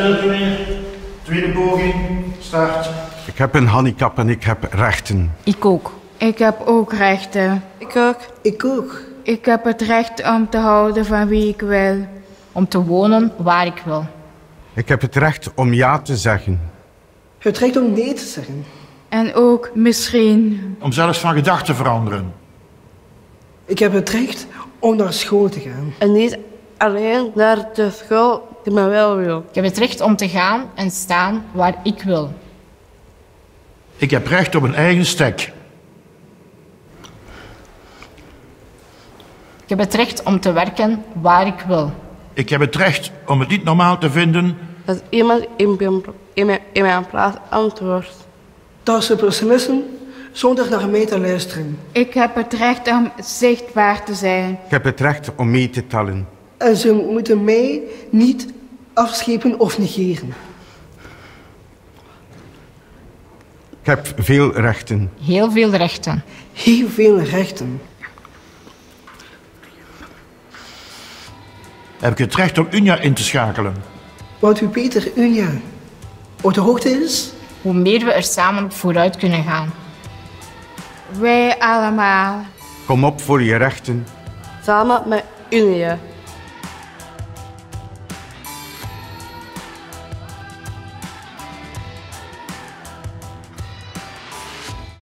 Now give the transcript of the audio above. stil je weer. Tweede poging, start. Ik heb een handicap en ik heb rechten. Ik ook. Ik heb ook rechten. Ik ook. Ik ook. Ik heb het recht om te houden van wie ik wil. Om te wonen waar ik wil. Ik heb het recht om ja te zeggen. Het recht om nee te zeggen. En ook misschien... om zelfs van gedachten te veranderen. Ik heb het recht om naar school te gaan. En niet alleen naar de school die men wel wil. Ik heb het recht om te gaan en staan waar ik wil. Ik heb recht op een eigen stek. Ik heb het recht om te werken waar ik wil. Ik heb het recht om het niet normaal te vinden... dat iemand in mijn plaats antwoordt. Dat ze beslissen zonder naar mij te luisteren. Ik heb het recht om zichtbaar te zijn. Ik heb het recht om mee te tellen. En ze moeten mij niet afschepen of negeren. Ik heb veel rechten. Heel veel rechten. Heel veel rechten. Heb ik het recht om Unia in te schakelen? Want hoe beter Unia op de hoogte is... hoe meer we er samen op vooruit kunnen gaan. Wij allemaal. Kom op voor je rechten. Samen met Unia.